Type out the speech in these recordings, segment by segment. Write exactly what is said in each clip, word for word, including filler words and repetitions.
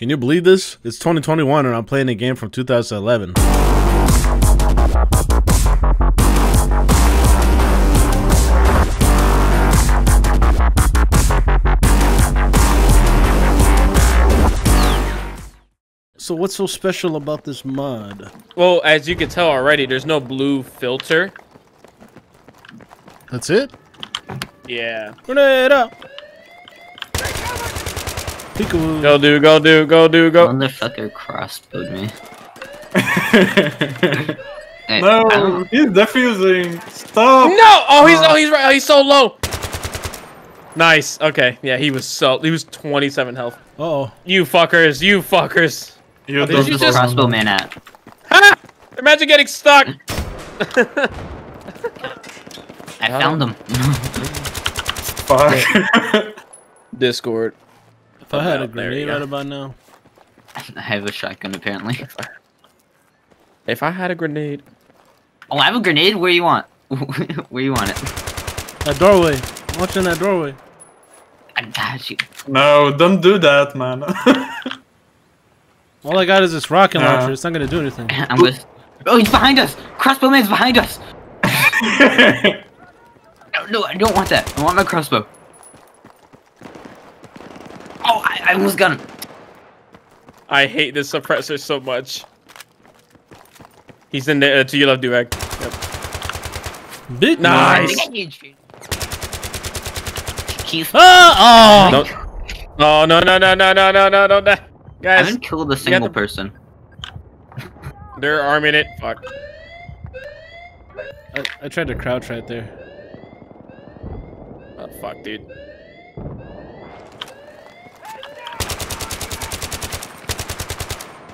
Can you believe this? It's twenty twenty-one and I'm playing a game from two thousand eleven. So what's so special about this mod? Well, as you can tell already, there's no blue filter. That's it? Yeah. Grenade up! Peekaboo. Go do, go do, go do, go. Motherfucker crossbowed me. Hey, no, he's defusing. Stop. No! Oh, he's oh, he's right. Oh, he's so low. Nice. Okay. Yeah, he was so he was twenty-seven health. Uh oh. You fuckers! You fuckers! You oh, did you just crossbow man at? Ah! Imagine getting stuck. I found him. Fuck. Discord. If I had a grenade right about now. I have a shotgun apparently. If I had a grenade. Oh, I have a grenade? Where you want? Where you want it? That doorway. I'm watching that doorway. I got you. No, don't do that, man. All I got is this rocket launcher. Uh, it's not gonna do anything. I'm with. Oh, he's behind us! Crossbowman's behind us! no, no, I don't want that. I want my crossbow. Oh, I, I almost got him. I hate this suppressor so much. He's in there uh, to your left, DueRag. Yep. Big nice. nice. Oh, oh. Don't. oh, no, no, no, no, no, no, no, don't die. Guys, I haven't killed a single the... person. They're arming it. Fuck. I, I tried to crouch right there. Oh, fuck, dude.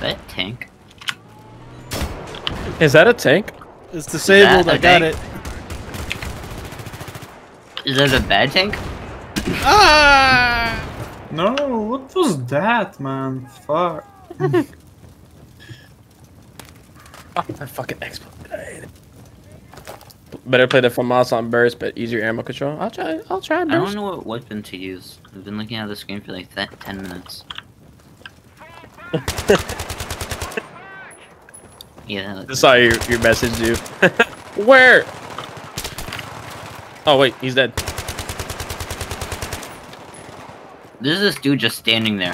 That tank. Is that a tank? It's disabled, I got tank? it. Is that a bad tank? Ah! No, what was that, man? Fuck. Oh, that fucking exploded. Better play the FAMAS on burst, but easier ammo control. I'll try, I'll try burst. I don't know what weapon to use. I've been looking at the screen for like that ten minutes. Yeah, I saw your, your message, dude. Where? Oh, wait, he's dead. There's this dude just standing there.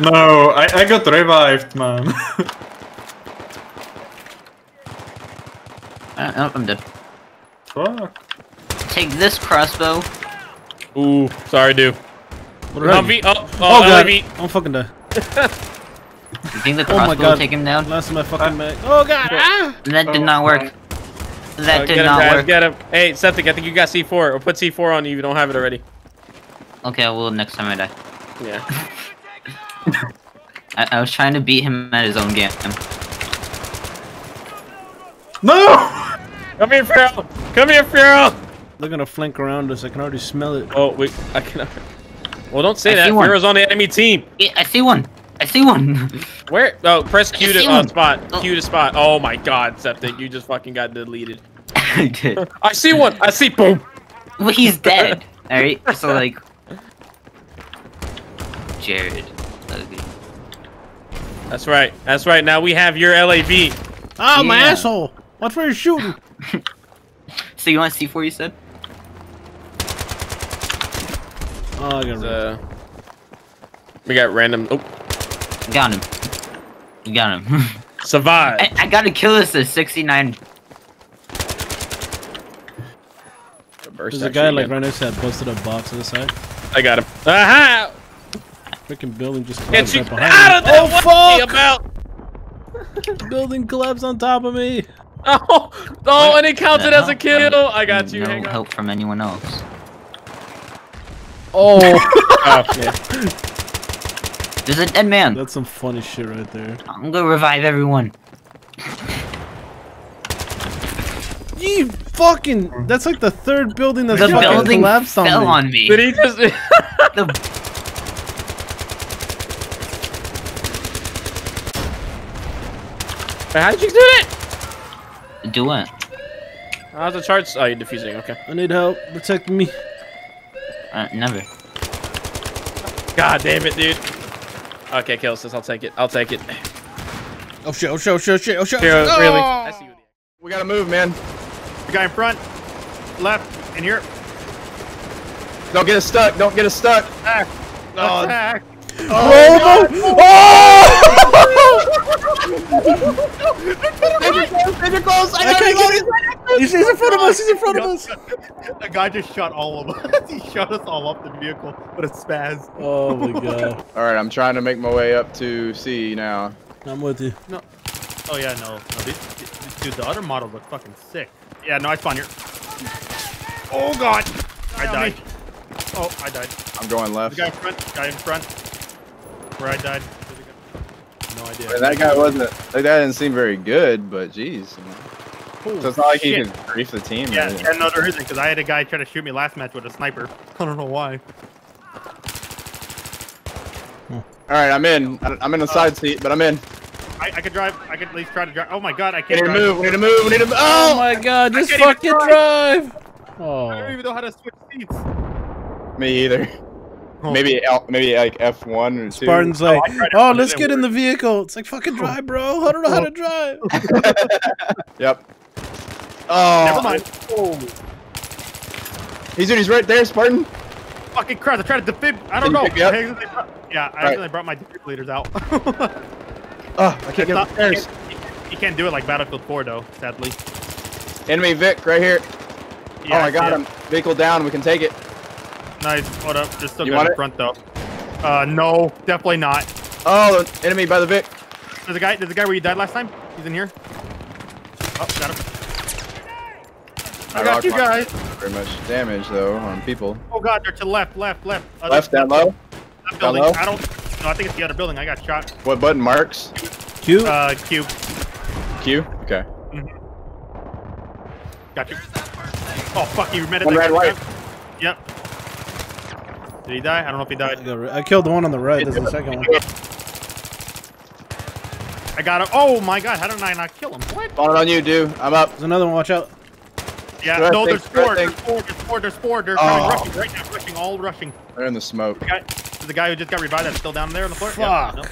No, I, I got revived, man. uh, oh, I'm dead. Fuck. Take this crossbow. Ooh, sorry, dude. What did I do? Oh, oh, oh God. I'm fucking dead. You think the crossbow oh will take him down? Last my fucking mag. Oh god! Ah! That did not work. That oh, did him, not guys. work. Get him. Hey, Septic, I think you got C four. Or put C four on you if you don't have it already. Okay, I will next time I die. Yeah. I, I was trying to beat him at his own game. No! Come here, Feral! Come here, Feral! They're gonna flank around us. I can already smell it. Oh, wait. I cannot. Well, don't say I that. Feral's on the enemy team. Yeah, I see one. I see one. Where? Oh, press Q to uh, spot. Oh. Q to spot. Oh my God, Septic, you just fucking got deleted. I did. I see one. I see. Boom. Well, he's dead. All right. So like, Jared. That's right. That's right. Now we have your L A V. Oh yeah. My asshole! Watch where you're shooting. So you want C four? You said. Oh, I got uh, we got random. Oh. Got him. You got him. Survive. I, I gotta kill this at sixty-nine. There's a guy like right next to that busted up box to the side. I got him. Aha! Freaking building just collapsed right behind out me. Of that. Oh fuck! Building collapsed on top of me. Oh! Oh, and it counted as a kill. I got you. No Hang help on. from anyone else. Oh. Oh. Okay. There's a dead man. That's some funny shit right there. I'm gonna revive everyone. You fucking... That's like the third building that's fucking building collapsed on me. The building fell on me. Did he just... the... How did you do it? Do what? How's the charge? Oh, you're defusing. Okay. I need help. Protect me. Uh, never. God damn it, dude. Okay, kill us. I'll take it. I'll take it. Oh shit! Oh shit! Oh shit! Oh shit! Oh shit! Oh. Really? I see you. We gotta move, man. The guy in front, left, and here. Don't get us stuck. Don't get us stuck. Attack. Oh. Attack. Oh, oh, oh! He's in front of us. He's in front of us. The guy just shot all of us. He shot us all up the vehicle with a spaz. Oh my god! All right, I'm trying to make my way up to C now. I'm with you. No. Oh yeah, no. no Dude, the other model looked fucking sick. Yeah, no, I spawned here. Oh god! I died. Oh, I died. I'm going left. The guy in front. Guy in front. Where I died. No idea. Man, that guy wasn't. That guy didn't seem very good, but jeez. So it's not like shit. He can grief the team. Yeah, yeah, no, there isn't. Because I had a guy try to shoot me last match with a sniper. I don't know why. Hmm. All right, I'm in. I'm in the uh, side seat, but I'm in. I, I could drive. I could at least try to drive. Oh my god, I can't. We need to move. We need to move. We need to. Move. Oh my god, just fucking drive. Oh. I don't even know how to switch seats. Me either. Oh. Maybe maybe like F one or two. Spartan's like, oh, oh let's get in the vehicle. It's like, fucking drive, bro. I don't know how to drive. Yep. Oh. Never mind. Oh. He's, he's right there, Spartan. Fucking crap. I tried to defib. I don't know. Yeah, I actually right. brought my defibrillators out. Oh, I can't get up the stairs. You can't, can't do it like Battlefield four, though, sadly. Enemy Vic right here. Yeah, oh, I got him. Vehicle down. We can take it. Nice, hold up. There's still guys in front though. Uh, no, definitely not. Oh, enemy by the Vic. There's a guy. There's a guy where you died last time. He's in here. Oh, got him. I, I got you guys. Very much damage though on people. Oh god, they're to left, left, left. Other left down low. Left down low. I don't. No, I think it's the other building. I got shot. What button marks? Q. Uh, Q. Q. Okay. Mm-hmm. Got you. Oh fuck, you met it. One red white. Yep. Did he die? I don't know if he died. I killed the one on the right. There's the second one. I got him. Oh my god! How did I not kill him? What? Falling on you, dude. I'm up. There's another one. Watch out. Yeah. No, there's four. There's four. There's four. There's four. They're rushing right now. Rushing. All rushing. They're in the smoke. There's the guy who just got revived. That's still down there on the floor. Fuck. Yeah, no.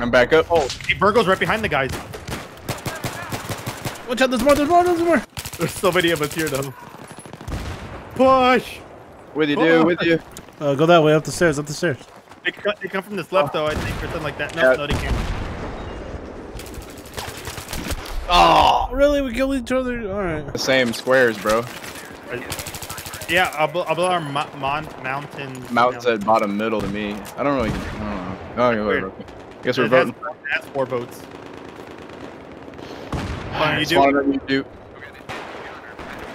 I'm back up. Oh, hey, Burgo's right behind the guys. Watch out! There's more. There's more. There's more. There's so many of us here though. Push. With you, dude. With you. Uh, go that way, up the stairs, up the stairs. They, cut, they come from this left, oh. though, I think, or something like that. No, yeah. no, they can't. Oh! Really? We killed each other? Alright. The same squares, bro. Yeah, I'll, I'll blow our mo mon mountain. Mount said bottom middle to me. I don't really. I don't know. I don't know. I guess we're voting. That's four votes. Fine, you do. You do.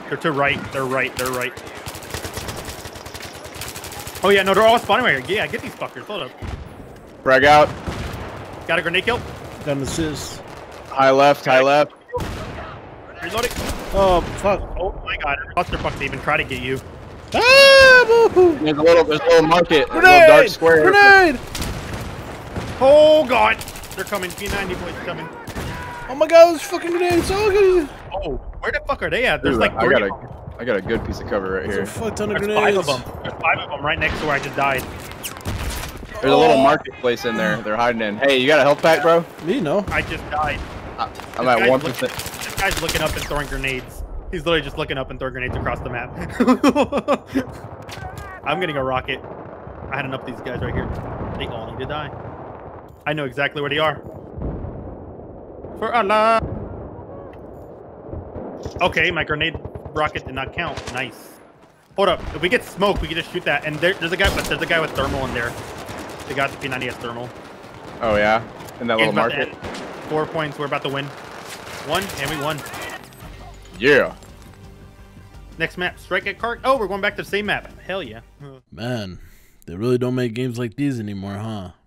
They're to right, they're right, they're right. Oh yeah, no, they're all spawning right here. Yeah, get these fuckers. Hold up. Frag out. Got a grenade kill. Got an assist. High left, high left. Reloading. Oh fuck. Oh my god, Buster fucks even try to get you. Ah, woohoo. There's a little, there's a little market. Grenade. A little dark square. Grenade. Oh god, they're coming. P ninety boys coming. Oh my god, those fucking grenades. Oh good. Oh, where the fuck are they at? There's Ooh, like I gotta, I got a good piece of cover right There's here. There's a fuck ton of There's grenades. Five of them. There's five of them right next to where I just died. There's oh. a little marketplace in there. They're hiding in. Hey, you got a health pack, bro? Me, no. I just died. I, I'm at one percent. Looking, this guy's looking up and throwing grenades. He's literally just looking up and throwing grenades across the map. I'm getting a rocket. I had enough of these guys right here. They all need to die. I know exactly where they are. For Allah. Okay, my grenade... rocket did not count. Nice. Hold up. If we get smoke, we can just shoot that. And there, there's a guy, but there's a guy with thermal in there. The guy with the P ninety has thermal. Oh yeah, in that Game's little market. Four points. We're about to win. One, and we won. Yeah. Next map, strike at cart. Oh, we're going back to the same map. Hell yeah. Man, they really don't make games like these anymore, huh?